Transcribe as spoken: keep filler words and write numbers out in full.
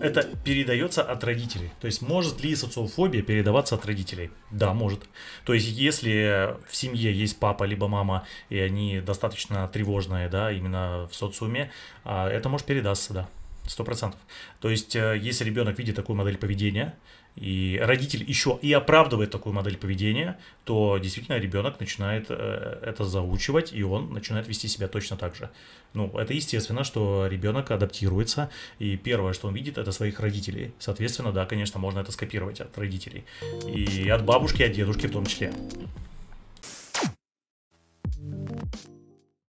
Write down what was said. Это передается от родителей. То есть может ли социофобия передаваться от родителей? Да, может. То есть если в семье есть папа либо мама, и они достаточно тревожные, да, именно в социуме, это может передаться, да, сто процентов. То есть если ребенок видит такую модель поведения, и родитель еще и оправдывает такую модель поведения, то действительно ребенок начинает это заучивать, и он начинает вести себя точно так же. Ну, это естественно, что ребенок адаптируется, и первое, что он видит, это своих родителей. Соответственно, да, конечно, можно это скопировать от родителей. И от бабушки, от дедушки в том числе.